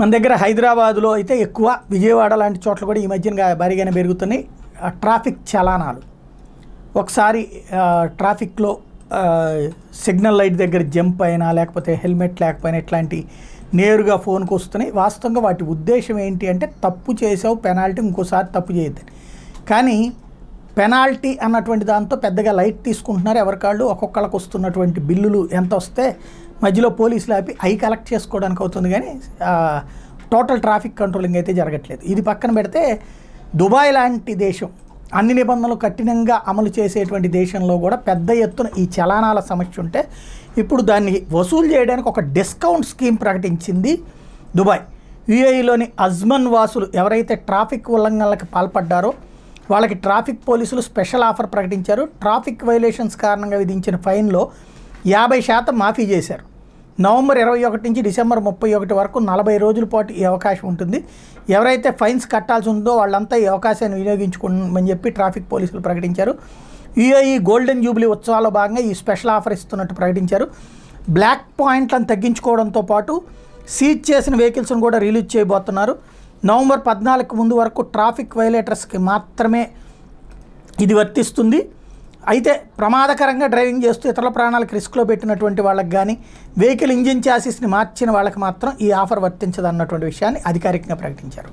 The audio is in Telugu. మన దగ్గర హైదరాబాద్లో అయితే ఎక్కువ, విజయవాడ లాంటి చోట్ల కూడా ఈ మధ్యన భారీగానే పెరుగుతున్నాయి ట్రాఫిక్ చలానాలు. ఒకసారి ట్రాఫిక్లో సిగ్నల్ లైట్ దగ్గర జంప్ అయినా, లేకపోతే హెల్మెట్ లేకపోయినా ఇట్లాంటి నేరుగా ఫోన్కి వస్తున్నాయి. వాస్తవంగా వాటి ఉద్దేశం ఏంటి అంటే తప్పు చేసావు పెనాల్టీ, ఇంకోసారి తప్పు చేయొద్దని. కానీ పెనాల్టీ అన్నటువంటి దాంతో పెద్దగా లైట్ తీసుకుంటున్నారు ఎవరికాళ్ళు. ఒక్కొక్కళ్ళకి వస్తున్నటువంటి బిల్లులు ఎంత వస్తే మధ్యలో పోలీసులు ఆపి అవి కలెక్ట్ చేసుకోవడానికి అవుతుంది, కానీ టోటల్ ట్రాఫిక్ కంట్రోలింగ్ అయితే జరగట్లేదు. ఇది పక్కన పెడితే దుబాయ్ లాంటి దేశం, అన్ని నిబంధనలు కఠినంగా అమలు చేసేటువంటి దేశంలో కూడా పెద్ద ఎత్తున ఈ చలానాల సమస్య ఉంటే ఇప్పుడు దాన్ని వసూలు చేయడానికి ఒక డిస్కౌంట్ స్కీమ్ ప్రకటించింది దుబాయ్. యూఏఈలోని అజ్మన్ వాసులు ఎవరైతే ట్రాఫిక్ ఉల్లంఘనలకు పాల్పడ్డారో వాళ్ళకి ట్రాఫిక్ పోలీసులు స్పెషల్ ఆఫర్ ప్రకటించారు. ట్రాఫిక్ వైలేషన్స్ కారణంగా విధించిన ఫైన్లో 50% మాఫీ చేశారు. నవంబర్ 21 నుంచి డిసెంబర్ 31 వరకు 40 రోజుల పాటు ఈ అవకాశం ఉంటుంది. ఎవరైతే ఫైన్స్ కట్టాల్సి ఉందో వాళ్ళంతా ఈ అవకాశాన్ని వినియోగించుకోమని చెప్పి ట్రాఫిక్ పోలీసులు ప్రకటించారు. యూఏఈ గోల్డెన్ జూబ్లీ ఉత్సవాల్లో భాగంగా ఈ స్పెషల్ ఆఫర్ ఇస్తున్నట్టు ప్రకటించారు. బ్లాక్ పాయింట్లను తగ్గించుకోవడంతో పాటు సీజ్ చేసిన వెహికల్స్ను కూడా రిలీజ్ చేయబోతున్నారు. నవంబర్ 14 ముందు వరకు ట్రాఫిక్ వైలేటర్స్కి మాత్రమే ఇది వర్తిస్తుంది. అయితే ప్రమాదకరంగా డ్రైవింగ్ చేస్తూ ఇతరుల ప్రాణాలకు రిస్క్లో పెట్టినటువంటి వాళ్ళకి కానీ, వెహికల్ ఇంజిన్ చాసిస్ని మార్చిన వాళ్ళకి మాత్రం ఈ ఆఫర్ వర్తించదన్నటువంటి విషయాన్ని అధికారికంగా ప్రకటించారు.